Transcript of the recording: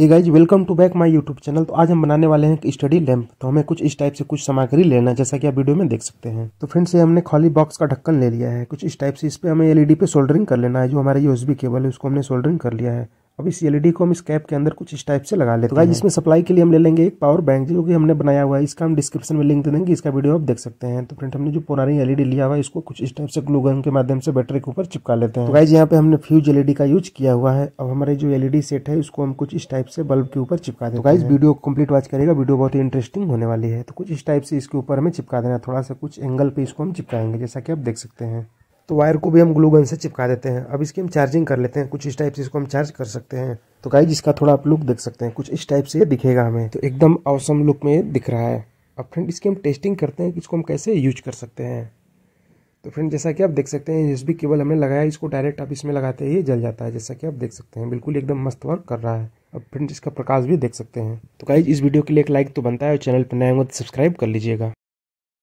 Hey guys welcome to back my YouTube channel. तो आज हम बनाने वाले हैं एक स्टडी लैंप। तो हमें कुछ इस टाइप से कुछ सामग्री लेना है, जैसा कि आप वीडियो में देख सकते हैं। तो फ्रेंड्स, ये हमने खाली बॉक्स का ढक्कन ले लिया है कुछ इस टाइप से। इस पे हमें एलईडी पे सोल्डरिंग कर लेना है। जो हमारा यूएसबी केबल है उसको हमने सोल्डरिंग कर लिया है। अब इस एलईडी को हम इस कैप के अंदर कुछ इस टाइप से लगा लेते हैं। इसमें सप्लाई के लिए हम ले लेंगे एक पावर बैंक, जो कि हमने बनाया हुआ है। इसका हम डिस्क्रिप्शन में लिंक दे देंगे, इसका वीडियो आप देख सकते हैं। तो फ्रेंड, हमने जो पुरानी एलईडी लिया हुआ है इसको कुछ इस टाइप से ग्लू गन के माध्यम से बैटरी के ऊपर चिपका लेते हैं। तो गाइज यहाँ पे हमने फ्यूज एलईडी का यूज किया हुआ है। अब हमारे जो एलईडी सेट है उसको हम कुछ इस टाइप से बल्ब के ऊपर चिपका देते हैं। गाइज वीडियो कंप्लीट वॉच करेगा, वीडियो बहुत ही इंटरेस्टिंग होने वाली है। तो कुछ इस टाइप से इसके ऊपर हमें चिपका देना, थोड़ा सा कुछ एंगल पे इसको हम चिपकाएंगे, जैसा कि आप देख सकते हैं। तो वायर को भी हम ग्लू गन से चिपका देते हैं। अब इसकी हम चार्जिंग कर लेते हैं, कुछ इस टाइप से इसको हम चार्ज कर सकते हैं। तो गाइस इसका थोड़ा आप लुक देख सकते हैं, कुछ इस टाइप से दिखेगा हमें। तो एकदम ऑसम लुक में दिख रहा है। अब फ्रेंड इसकी हम टेस्टिंग करते हैं कि इसको हम कैसे यूज कर सकते हैं। तो फ्रेंड जैसा कि आप देख सकते हैं यूएसबी केबल हमने लगाया, इसको डायरेक्ट आप इसमें लगाते ही जल जाता है, जैसा कि आप देख सकते हैं। बिल्कुल एकदम मस्त वर्क कर रहा है। अब फ्रेंड इसका प्रकाश भी देख सकते हैं। तो गाइस इस वीडियो के लिए एक लाइक तो बनता है, और चैनल पर नए हो तो सब्सक्राइब कर लीजिएगा।